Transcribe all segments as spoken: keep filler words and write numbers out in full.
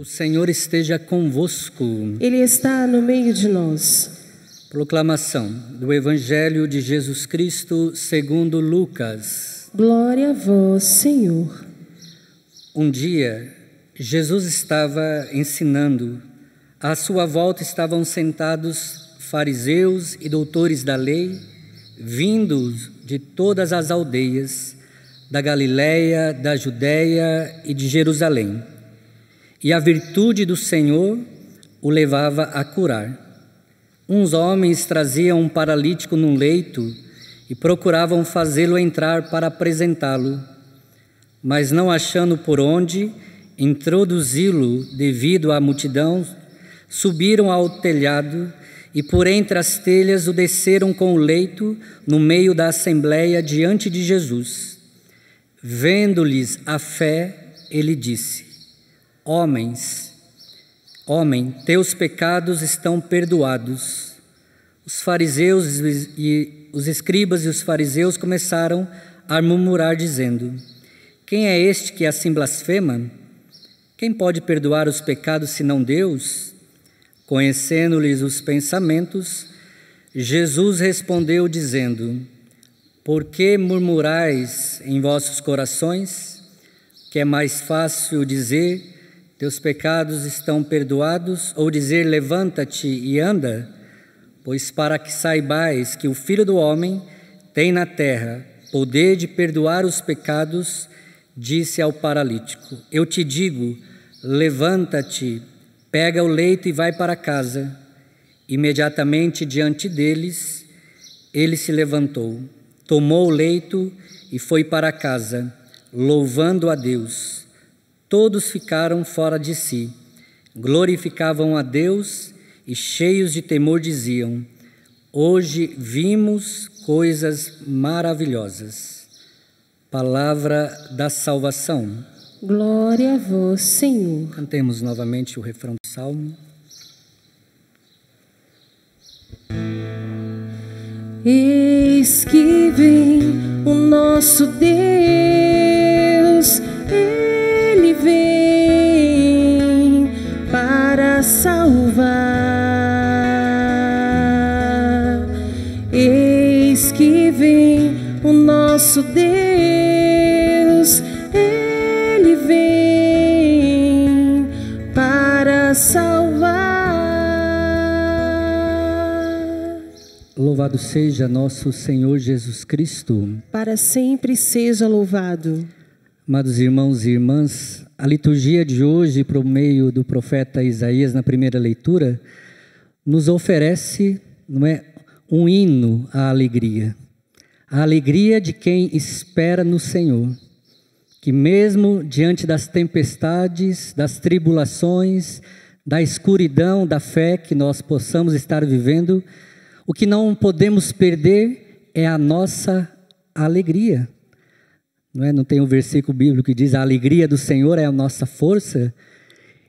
O Senhor esteja convosco. Ele está no meio de nós. Proclamação do Evangelho de Jesus Cristo segundo Lucas. Glória a vós, Senhor. Um dia, Jesus estava ensinando. À sua volta estavam sentados fariseus e doutores da lei, vindos de todas as aldeias, da Galiléia, da Judéia e de Jerusalém. E a virtude do Senhor o levava a curar. Uns homens traziam um paralítico num leito e procuravam fazê-lo entrar para apresentá-lo, mas não achando por onde introduzi-lo devido à multidão, subiram ao telhado e por entre as telhas o desceram com o leito no meio da assembleia diante de Jesus. Vendo-lhes a fé, ele disse: Homens, homem, teus pecados estão perdoados. Os fariseus e os escribas e os fariseus começaram a murmurar, dizendo: Quem é este que assim blasfema? Quem pode perdoar os pecados senão Deus? Conhecendo-lhes os pensamentos, Jesus respondeu, dizendo: Por que murmurais em vossos corações? Que é mais fácil dizer: Teus pecados estão perdoados, ou dizer: Levanta-te e anda? Pois para que saibais que o Filho do Homem tem na terra poder de perdoar os pecados, disse ao paralítico: Eu te digo, levanta-te, pega o leito e vai para casa. Imediatamente diante deles, ele se levantou, tomou o leito e foi para casa, louvando a Deus. Todos ficaram fora de si, glorificavam a Deus e, cheios de temor, diziam: Hoje vimos coisas maravilhosas. Palavra da salvação. Glória a vós, Senhor. Cantemos novamente o refrão do Salmo. Eis que vem o nosso Deus, Ele vem para salvar. Eis que vem o nosso Deus, Ele vem para salvar. Louvado seja nosso Senhor Jesus Cristo. Para sempre seja louvado. Amados irmãos e irmãs, a liturgia de hoje, por meio do profeta Isaías, na primeira leitura, nos oferece, não é, um hino à alegria. A alegria de quem espera no Senhor, que mesmo diante das tempestades, das tribulações, da escuridão da fé que nós possamos estar vivendo, o que não podemos perder é a nossa alegria. Não é? Não tem um versículo bíblico que diz: a alegria do Senhor é a nossa força?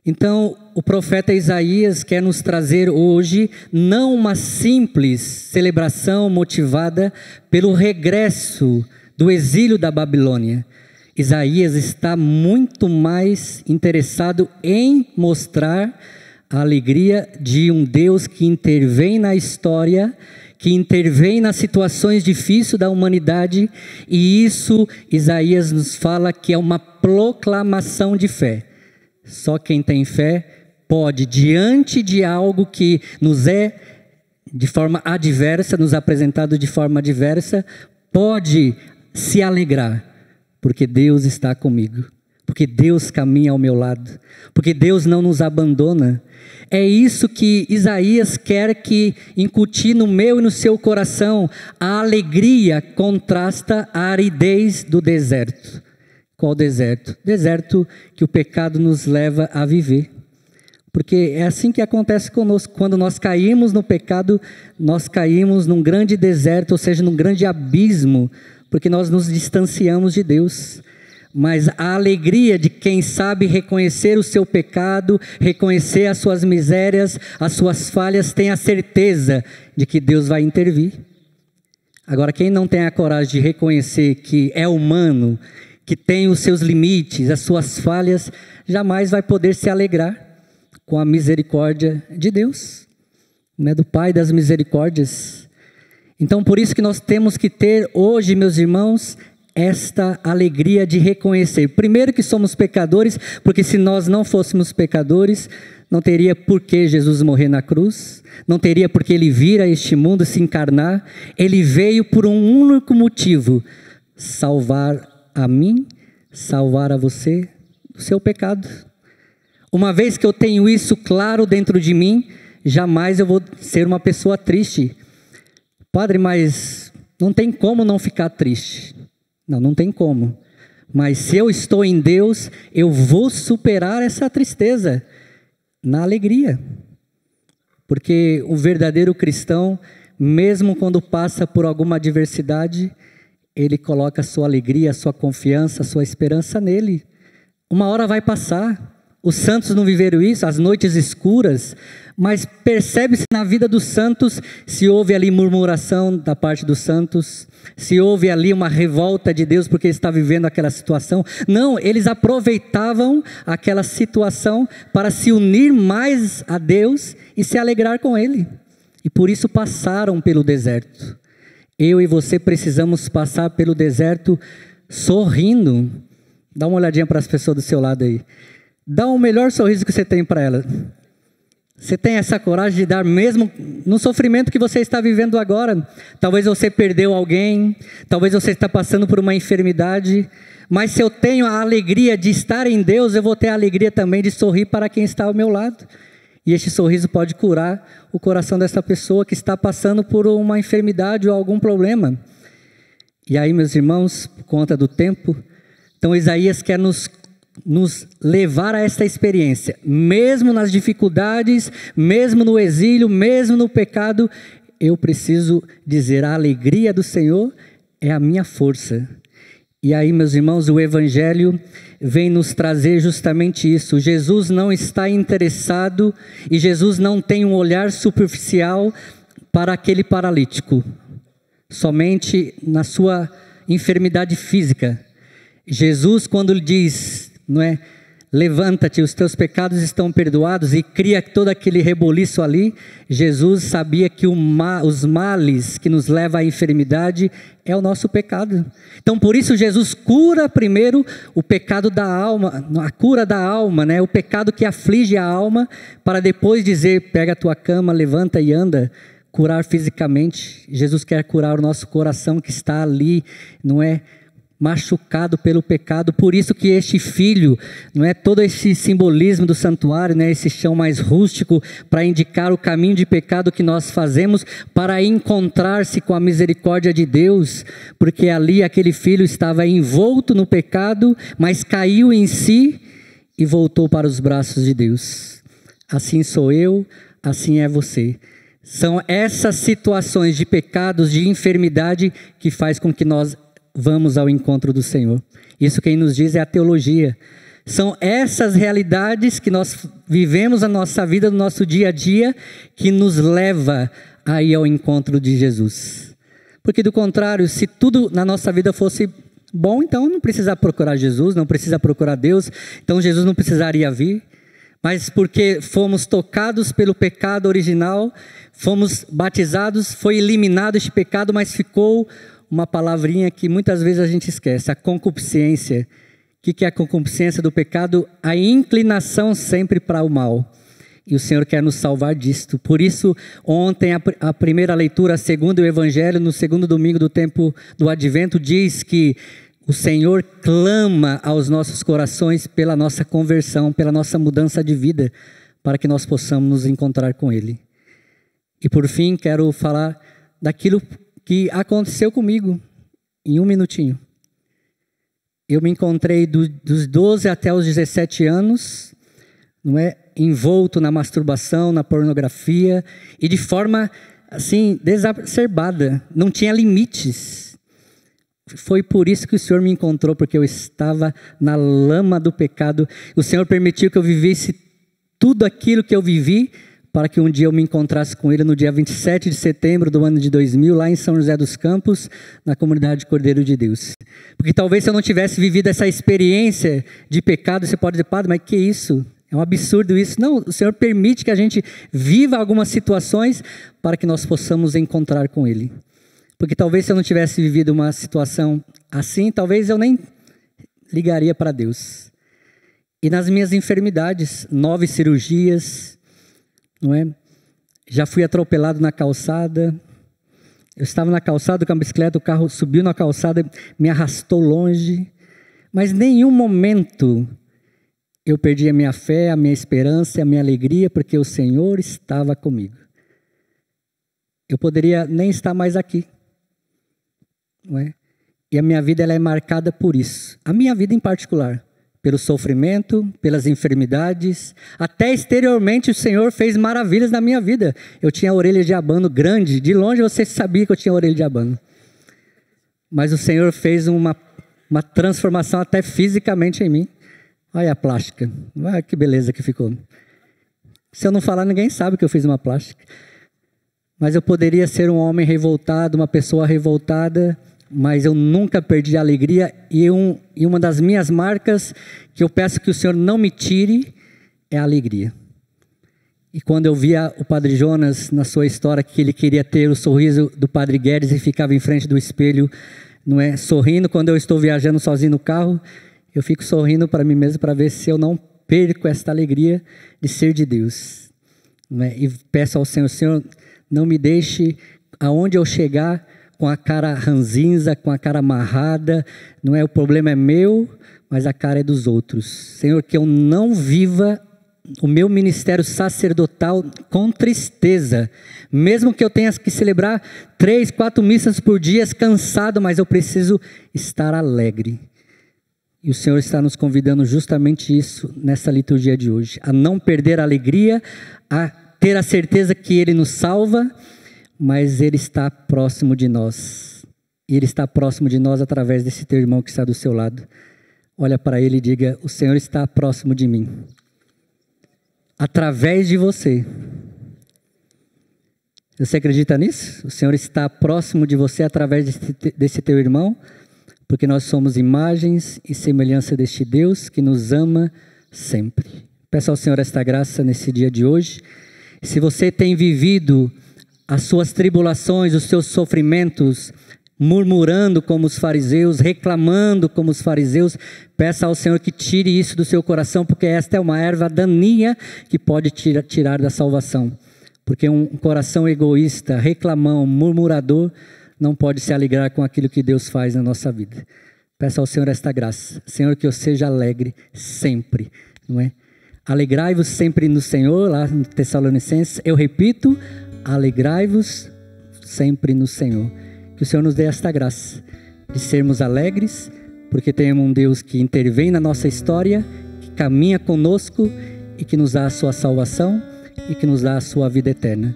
Então, o profeta Isaías quer nos trazer hoje não uma simples celebração motivada pelo regresso do exílio da Babilônia. Isaías está muito mais interessado em mostrar a alegria de um Deus que intervém na história, que intervém nas situações difíceis da humanidade, e isso Isaías nos fala que é uma proclamação de fé. Só quem tem fé pode, diante de algo que nos é de forma adversa, nos apresentado de forma adversa, pode se alegrar, porque Deus está comigo, porque Deus caminha ao meu lado, porque Deus não nos abandona. É isso que Isaías quer que incutir no meu e no seu coração. A alegria contrasta a aridez do deserto. Qual deserto? Deserto que o pecado nos leva a viver. Porque é assim que acontece conosco. Quando nós caímos no pecado, nós caímos num grande deserto, ou seja, num grande abismo, porque nós nos distanciamos de Deus. Mas a alegria de quem sabe reconhecer o seu pecado, reconhecer as suas misérias, as suas falhas, tem a certeza de que Deus vai intervir. Agora, quem não tem a coragem de reconhecer que é humano, que tem os seus limites, as suas falhas, jamais vai poder se alegrar com a misericórdia de Deus, né, do Pai das misericórdias. Então, por isso que nós temos que ter hoje, meus irmãos, esta alegria de reconhecer. Primeiro que somos pecadores, porque se nós não fôssemos pecadores, não teria por que Jesus morrer na cruz, não teria por que Ele vir a este mundo se encarnar. Ele veio por um único motivo: salvar a mim, salvar a você do seu pecado. Uma vez que eu tenho isso claro dentro de mim, jamais eu vou ser uma pessoa triste. Padre, mas não tem como não ficar triste. Não, não tem como. Mas se eu estou em Deus, eu vou superar essa tristeza na alegria. Porque o verdadeiro cristão, mesmo quando passa por alguma adversidade, ele coloca a sua alegria, a sua confiança, a sua esperança nele. Uma hora vai passar. Os santos não viveram isso, as noites escuras. Mas percebe-se na vida dos santos, se houve ali murmuração da parte dos santos, se houve ali uma revolta de Deus porque está vivendo aquela situação. Não, eles aproveitavam aquela situação para se unir mais a Deus e se alegrar com Ele. E por isso passaram pelo deserto. Eu e você precisamos passar pelo deserto sorrindo. Dá uma olhadinha para as pessoas do seu lado aí. Dá o melhor sorriso que você tem para elas. Você tem essa coragem de dar mesmo no sofrimento que você está vivendo agora. Talvez você perdeu alguém, talvez você está passando por uma enfermidade. Mas se eu tenho a alegria de estar em Deus, eu vou ter a alegria também de sorrir para quem está ao meu lado. E este sorriso pode curar o coração dessa pessoa que está passando por uma enfermidade ou algum problema. E aí, meus irmãos, por conta do tempo, então Isaías quer nos, nos levar a esta experiência. Mesmo nas dificuldades, mesmo no exílio, mesmo no pecado, eu preciso dizer: a alegria do Senhor é a minha força. E aí, meus irmãos, o Evangelho vem nos trazer justamente isso. Jesus não está interessado e Jesus não tem um olhar superficial para aquele paralítico, somente na sua enfermidade física. Jesus, quando ele diz, não é, levanta-te, os teus pecados estão perdoados, e cria todo aquele reboliço ali, Jesus sabia que o ma, os males que nos leva à enfermidade é o nosso pecado. Então, por isso Jesus cura primeiro o pecado da alma, a cura da alma, né? O pecado que aflige a alma, para depois dizer: pega a tua cama, levanta e anda. Curar fisicamente. Jesus quer curar o nosso coração que está ali, não é? Machucado pelo pecado. Por isso que este filho, não é, todo esse simbolismo do santuário, né, esse chão mais rústico, para indicar o caminho de pecado que nós fazemos para encontrar-se com a misericórdia de Deus, porque ali aquele filho estava envolto no pecado, mas caiu em si e voltou para os braços de Deus. Assim sou eu, assim é você. São essas situações de pecados, de enfermidade, que faz com que nós vamos ao encontro do Senhor. Isso quem nos diz é a teologia. São essas realidades que nós vivemos na nossa vida, no nosso dia a dia, que nos leva aí ao encontro de Jesus. Porque do contrário, se tudo na nossa vida fosse bom, então não precisa procurar Jesus, não precisa procurar Deus, então Jesus não precisaria vir. Mas porque fomos tocados pelo pecado original, fomos batizados, foi eliminado este pecado, mas ficou uma palavrinha que muitas vezes a gente esquece: a concupiscência. O que é a concupiscência do pecado? A inclinação sempre para o mal. E o Senhor quer nos salvar disto. Por isso, ontem, a, a primeira leitura, a segunda, o Evangelho, no segundo domingo do tempo do Advento, diz que o Senhor clama aos nossos corações pela nossa conversão, pela nossa mudança de vida, para que nós possamos nos encontrar com Ele. E por fim, quero falar daquilo que aconteceu comigo em um minutinho. Eu me encontrei do, dos doze até os dezessete anos, não é, envolto na masturbação, na pornografia, e de forma assim desacerbada, não tinha limites. Foi por isso que o Senhor me encontrou, porque eu estava na lama do pecado. O Senhor permitiu que eu vivesse tudo aquilo que eu vivi para que um dia eu me encontrasse com ele no dia vinte e sete de setembro do ano de dois mil, lá em São José dos Campos, na comunidade Cordeiro de Deus. Porque talvez se eu não tivesse vivido essa experiência de pecado, você pode dizer, padre, mas que isso? É um absurdo isso. Não, o Senhor permite que a gente viva algumas situações para que nós possamos encontrar com Ele. Porque talvez se eu não tivesse vivido uma situação assim, talvez eu nem ligaria para Deus. E nas minhas enfermidades, nove cirurgias, não é? Já fui atropelado na calçada. Eu estava na calçada com a bicicleta, o carro subiu na calçada, me arrastou longe. Mas em nenhum momento eu perdi a minha fé, a minha esperança, a minha alegria, porque o Senhor estava comigo. Eu poderia nem estar mais aqui, não é? E a minha vida ela é marcada por isso. A minha vida em particular, pelo sofrimento, pelas enfermidades, até exteriormente o Senhor fez maravilhas na minha vida. Eu tinha a orelha de abano grande, de longe você sabia que eu tinha a orelha de abano. Mas o Senhor fez uma, uma transformação até fisicamente em mim. Olha a plástica, olha que beleza que ficou. Se eu não falar, ninguém sabe que eu fiz uma plástica. Mas eu poderia ser um homem revoltado, uma pessoa revoltada, mas eu nunca perdi a alegria. E, um, e uma das minhas marcas, que eu peço que o Senhor não me tire, é a alegria. E quando eu via o Padre Jonas, na sua história, que ele queria ter o sorriso do Padre Guedes e ficava em frente do espelho, não é, sorrindo, quando eu estou viajando sozinho no carro, eu fico sorrindo para mim mesmo, para ver se eu não perco esta alegria de ser de Deus, não é? E peço ao Senhor, Senhor, não me deixe aonde eu chegar com a cara ranzinza, com a cara amarrada, não é? O problema é meu, mas a cara é dos outros. Senhor, que eu não viva o meu ministério sacerdotal com tristeza, mesmo que eu tenha que celebrar três, quatro missas por dia, cansado, mas eu preciso estar alegre. E o Senhor está nos convidando justamente isso nessa liturgia de hoje, a não perder a alegria, a ter a certeza que Ele nos salva, mas Ele está próximo de nós. E Ele está próximo de nós através desse teu irmão que está do seu lado. Olha para ele e diga, o Senhor está próximo de mim. Através de você. Você acredita nisso? O Senhor está próximo de você através desse teu irmão, porque nós somos imagens e semelhança deste Deus que nos ama sempre. Peço ao Senhor esta graça nesse dia de hoje. Se você tem vivido as suas tribulações, os seus sofrimentos, murmurando como os fariseus, reclamando como os fariseus, peça ao Senhor que tire isso do seu coração, porque esta é uma erva daninha que pode tira, tirar da salvação. Porque um coração egoísta, reclamão, murmurador, não pode se alegrar com aquilo que Deus faz na nossa vida. Peço ao Senhor esta graça. Senhor, que eu seja alegre sempre, não é? Alegrai-vos sempre no Senhor, lá no Tessalonicense. Eu repito, alegrai-vos sempre no Senhor. Que o Senhor nos dê esta graça de sermos alegres, porque temos um Deus que intervém na nossa história, que caminha conosco e que nos dá a sua salvação e que nos dá a sua vida eterna.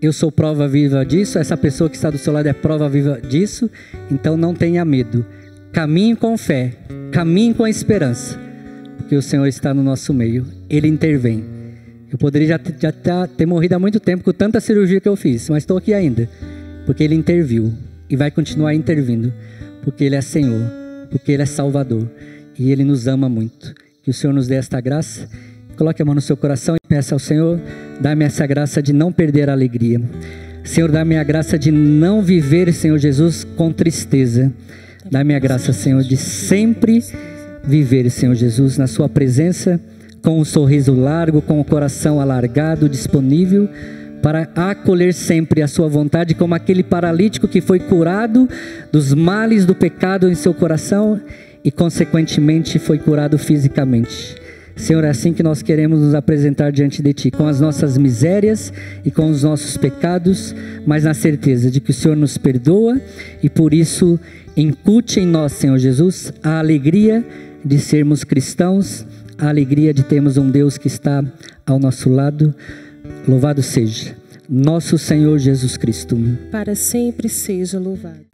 Eu sou prova viva disso, essa pessoa que está do seu lado é prova viva disso, então não tenha medo. Caminhe com fé, caminhe com a esperança, porque o Senhor está no nosso meio, Ele intervém. Eu poderia já, já ter morrido há muito tempo com tanta cirurgia que eu fiz, mas estou aqui ainda, porque Ele interviu e vai continuar intervindo, porque Ele é Senhor, porque Ele é Salvador e Ele nos ama muito. Que o Senhor nos dê esta graça. Coloque a mão no seu coração e peça ao Senhor, dá-me essa graça de não perder a alegria. Senhor, dá-me a graça de não viver, Senhor Jesus, com tristeza. Dá-me a graça, Senhor, de sempre viver, Senhor Jesus, na sua presença, com um sorriso largo, com o coração alargado, disponível, para acolher sempre a sua vontade, como aquele paralítico que foi curado dos males do pecado em seu coração e, consequentemente, foi curado fisicamente. Senhor, é assim que nós queremos nos apresentar diante de Ti, com as nossas misérias e com os nossos pecados, mas na certeza de que o Senhor nos perdoa e por isso incute em nós, Senhor Jesus, a alegria de sermos cristãos, a alegria de termos um Deus que está ao nosso lado. Louvado seja nosso Senhor Jesus Cristo. Para sempre seja louvado.